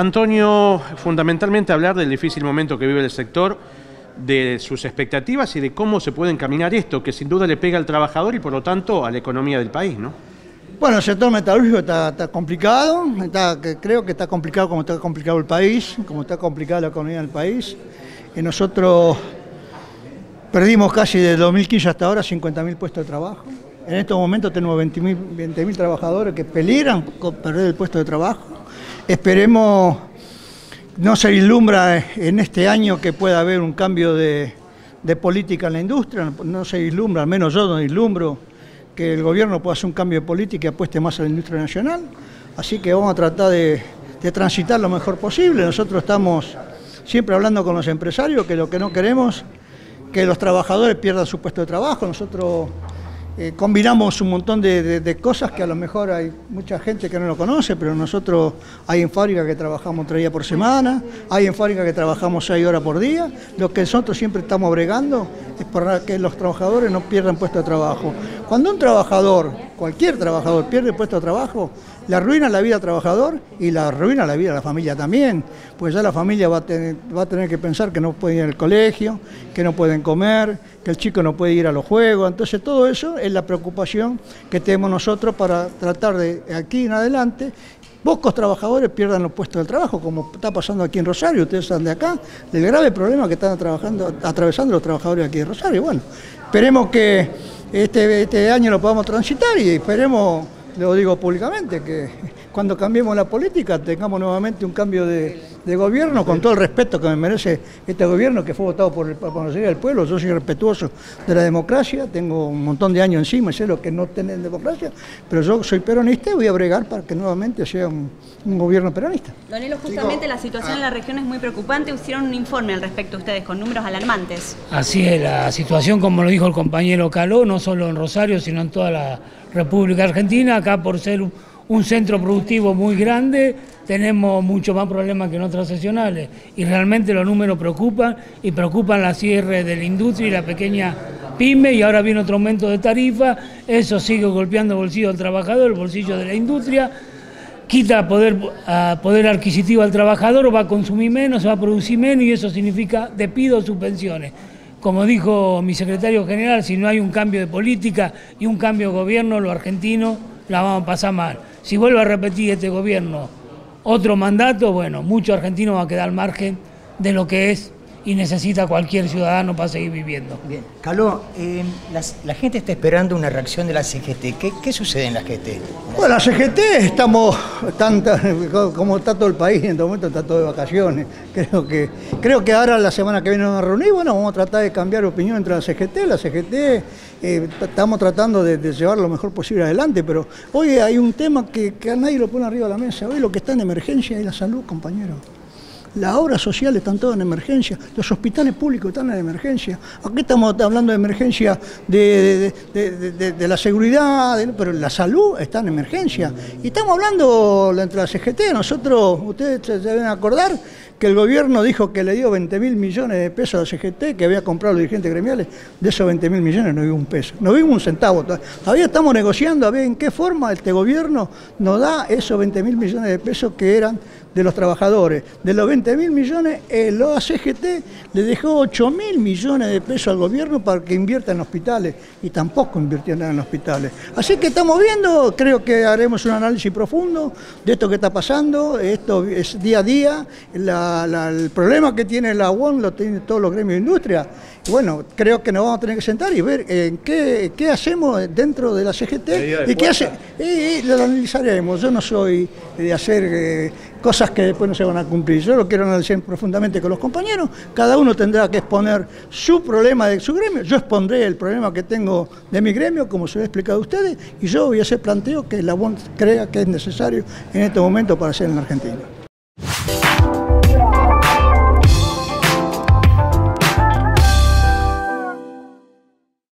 Antonio, fundamentalmente hablar del difícil momento que vive el sector, de sus expectativas y de cómo se puede encaminar esto, que sin duda le pega al trabajador y por lo tanto a la economía del país, ¿no? Bueno, el sector metalúrgico está complicado, creo que está complicado como está complicado el país, como está complicada la economía del país. Y nosotros perdimos casi desde 2015 hasta ahora 50.000 puestos de trabajo. En estos momentos tenemos 20.000 trabajadores que peligran con perder el puesto de trabajo. Esperemos, no se vislumbra en este año que pueda haber un cambio de política en la industria, no se vislumbra, al menos yo no vislumbro que el gobierno pueda hacer un cambio de política y apueste más a la industria nacional, así que vamos a tratar de transitar lo mejor posible. Nosotros estamos siempre hablando con los empresarios que lo que no queremos es que los trabajadores pierdan su puesto de trabajo. Nosotros combinamos un montón de cosas que a lo mejor hay mucha gente que no lo conoce, pero nosotros hay en fábrica que trabajamos 3 días por semana, hay en fábrica que trabajamos 6 horas por día. Lo que nosotros siempre estamos bregando es para que los trabajadores no pierdan puesto de trabajo. Cuando un trabajador, cualquier trabajador, pierde puesto de trabajo, le arruina la vida al trabajador y le arruina la vida a la familia también, pues ya la familia va a tener que pensar que no puede ir al colegio, que no pueden comer, que el chico no puede ir a los juegos. Entonces todo eso es la preocupación que tenemos nosotros para tratar de aquí en adelante pocos trabajadores pierdan los puestos de trabajo, como está pasando aquí en Rosario. Ustedes están de acá, del grave problema que están atravesando los trabajadores aquí en Rosario. Bueno, esperemos que este año lo podamos transitar y esperemos, lo digo públicamente, que cuando cambiemos la política tengamos nuevamente un cambio de gobierno, con todo el respeto que me merece este gobierno que fue votado por la mayoría del pueblo. Yo soy respetuoso de la democracia, tengo un montón de años encima, sé lo que no tener democracia, pero yo soy peronista y voy a bregar para que nuevamente sea un gobierno peronista. Don Elo, justamente la situación en la región es muy preocupante, hicieron un informe al respecto a ustedes con números alarmantes. Así es, la situación, como lo dijo el compañero Caló, no solo en Rosario, sino en toda la República Argentina. Acá, por ser un centro productivo muy grande, tenemos mucho más problemas que en otras seccionales y realmente los números preocupan y preocupan la cierre de la industria y la pequeña pyme, y ahora viene otro aumento de tarifa. Eso sigue golpeando el bolsillo del trabajador, el bolsillo de la industria, quita poder adquisitivo al trabajador, va a consumir menos, va a producir menos y eso significa despidos, subvenciones. Como dijo mi secretario general, si no hay un cambio de política y un cambio de gobierno, los argentinos la vamos a pasar mal. Si vuelve a repetir este gobierno otro mandato, bueno, muchos argentinos van a quedar al margen de lo que es y necesita cualquier ciudadano para seguir viviendo. Bien, Caló, la gente está esperando una reacción de la CGT. ¿Qué sucede en la CGT? Bueno, la CGT como está todo el país, en este momento está todo de vacaciones. Creo que ahora la semana que viene nos reunimos, bueno, vamos a tratar de cambiar opinión entre la CGT. La CGT estamos tratando de llevar lo mejor posible adelante, pero hoy hay un tema que a nadie lo pone arriba de la mesa. Hoy lo que está en emergencia es la salud, compañero. Las obras sociales están todas en emergencia, los hospitales públicos están en emergencia. Aquí estamos hablando de emergencia de la seguridad, pero la salud está en emergencia. Y estamos hablando entre la CGT, nosotros, ustedes se deben acordar que el gobierno dijo que le dio 20.000 millones de pesos a la CGT, que había comprado los dirigentes gremiales. De esos 20.000 millones no vimos un peso, no vimos un centavo. Todavía estamos negociando a ver en qué forma este gobierno nos da esos 20.000 millones de pesos que eran de los trabajadores. De los 20.000 millones, la CGT le dejó 8.000 millones de pesos al gobierno para que invierta en hospitales, y tampoco invirtió nada en hospitales. Así que estamos viendo, creo que haremos un análisis profundo de esto que está pasando. Esto es día a día, el problema que tiene la UOM lo tienen todos los gremios de industria. Bueno, creo que nos vamos a tener que sentar y ver en qué hacemos dentro de la CGT y qué hace. Lo analizaremos. Yo no soy de hacer cosas que después no se van a cumplir. Yo lo quiero analizar profundamente con los compañeros. Cada uno tendrá que exponer su problema de su gremio. Yo expondré el problema que tengo de mi gremio, como se lo he explicado a ustedes, y yo voy a hacer planteo que la UOM crea que es necesario en este momento para hacer en la Argentina.